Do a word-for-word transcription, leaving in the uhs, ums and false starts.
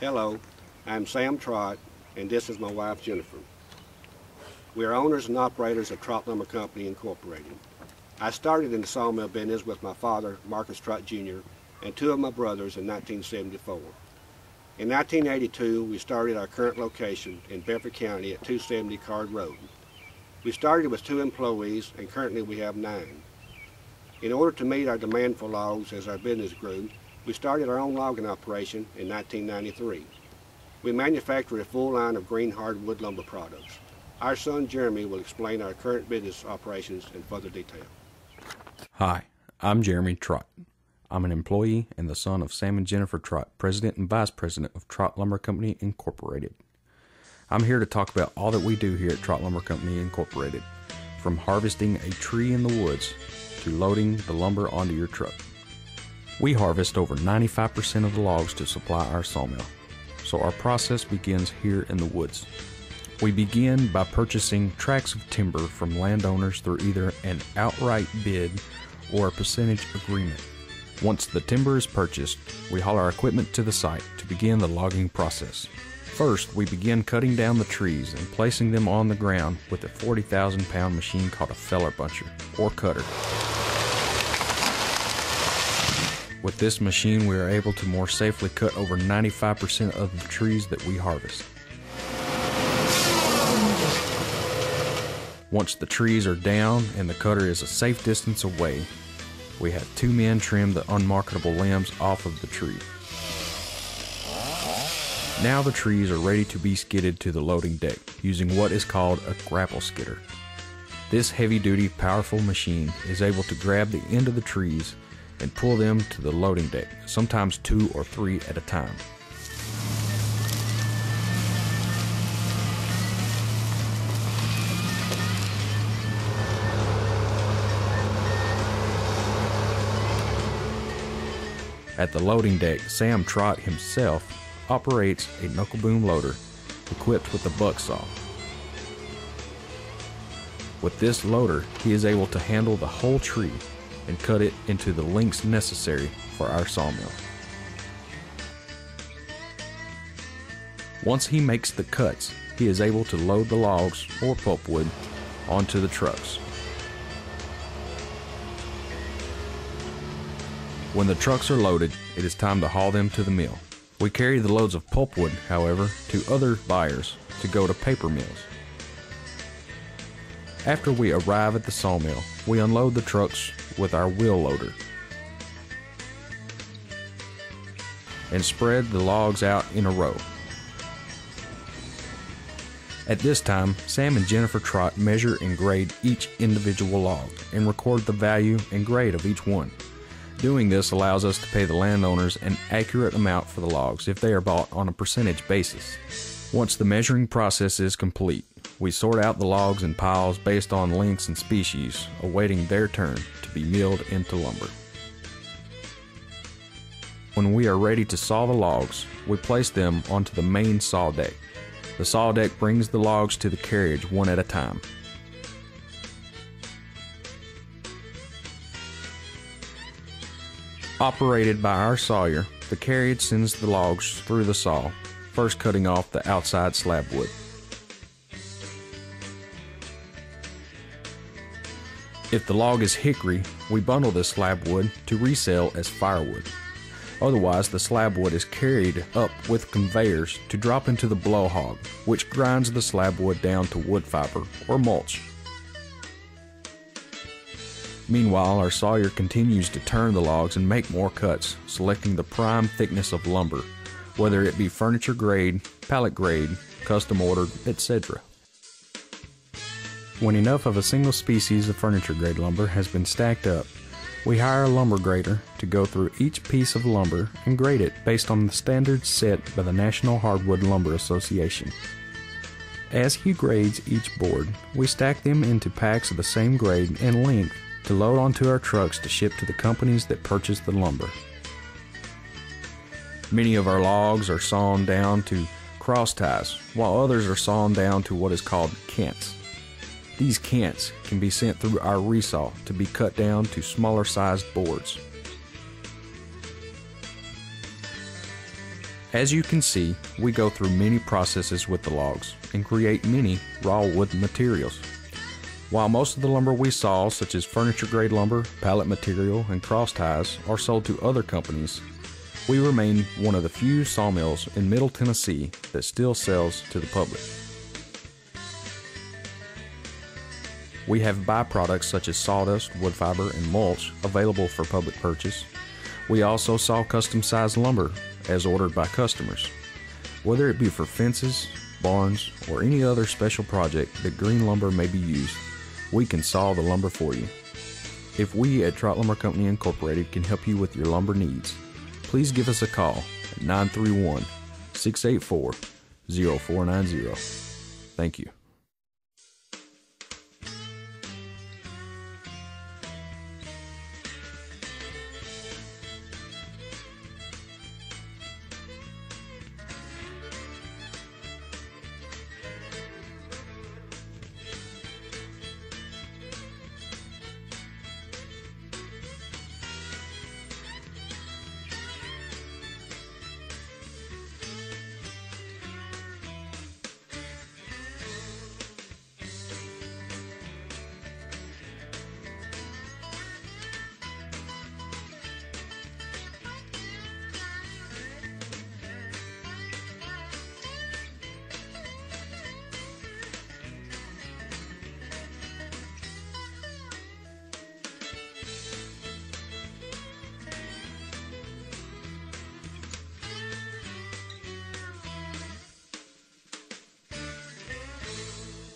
Hello, I'm Sam Trott, and this is my wife, Jennifer. We are owners and operators of Trott Lumber Company, Incorporated. I started in the sawmill business with my father, Marcus Trott, Junior, and two of my brothers in nineteen seventy-four. In nineteen eighty-two, we started our current location in Bedford County at two seventy Card Road. We started with two employees, and currently we have nine. In order to meet our demand for logs as our business grew, we started our own logging operation in nineteen ninety-three. We manufacture a full line of green hardwood lumber products. Our son Jeremy will explain our current business operations in further detail. Hi, I'm Jeremy Trott. I'm an employee and the son of Sam and Jennifer Trott, President and Vice President of Trott Lumber Company, Incorporated. I'm here to talk about all that we do here at Trott Lumber Company, Incorporated, from harvesting a tree in the woods to loading the lumber onto your truck. We harvest over ninety-five percent of the logs to supply our sawmill, so our process begins here in the woods. We begin by purchasing tracts of timber from landowners through either an outright bid or a percentage agreement. Once the timber is purchased, we haul our equipment to the site to begin the logging process. First, we begin cutting down the trees and placing them on the ground with a forty thousand pound machine called a feller buncher or cutter. With this machine, we are able to more safely cut over ninety-five percent of the trees that we harvest. Once the trees are down and the cutter is a safe distance away, we have two men trim the unmarketable limbs off of the tree. Now the trees are ready to be skidded to the loading deck using what is called a grapple skidder. This heavy-duty, powerful machine is able to grab the end of the trees and pull them to the loading deck, sometimes two or three at a time. At the loading deck, Sam Trott himself operates a knuckle boom loader equipped with a buck saw. With this loader, he is able to handle the whole tree and cut it into the lengths necessary for our sawmill. Once he makes the cuts, he is able to load the logs or pulpwood onto the trucks. When the trucks are loaded, it is time to haul them to the mill. We carry the loads of pulpwood, however, to other buyers to go to paper mills. After we arrive at the sawmill, we unload the trucks with our wheel loader and spread the logs out in a row. At this time, Sam and Jennifer Trott measure and grade each individual log and record the value and grade of each one. Doing this allows us to pay the landowners an accurate amount for the logs if they are bought on a percentage basis. Once the measuring process is complete, we sort out the logs in piles based on lengths and species, awaiting their turn to be milled into lumber. When we are ready to saw the logs, we place them onto the main saw deck. The saw deck brings the logs to the carriage one at a time. Operated by our sawyer, the carriage sends the logs through the saw, first cutting off the outside slab wood. If the log is hickory, we bundle this slab wood to resell as firewood. Otherwise, the slab wood is carried up with conveyors to drop into the blow hog, which grinds the slab wood down to wood fiber or mulch. Meanwhile, our sawyer continues to turn the logs and make more cuts, selecting the prime thickness of lumber, whether it be furniture grade, pallet grade, custom ordered, et cetera. When enough of a single species of furniture grade lumber has been stacked up, we hire a lumber grader to go through each piece of lumber and grade it based on the standards set by the National Hardwood Lumber Association. As he grades each board, we stack them into packs of the same grade and length to load onto our trucks to ship to the companies that purchase the lumber. Many of our logs are sawn down to cross ties, while others are sawn down to what is called cants. These cants can be sent through our resaw to be cut down to smaller sized boards. As you can see, we go through many processes with the logs and create many raw wood materials. While most of the lumber we saw, such as furniture grade lumber, pallet material, and cross ties, are sold to other companies, we remain one of the few sawmills in Middle Tennessee that still sells to the public. We have byproducts such as sawdust, wood fiber, and mulch available for public purchase. We also saw custom-sized lumber as ordered by customers. Whether it be for fences, barns, or any other special project that green lumber may be used, we can saw the lumber for you. If we at Trott Lumber Company Incorporated can help you with your lumber needs, please give us a call at nine three one, six eight four, zero four nine zero. Thank you.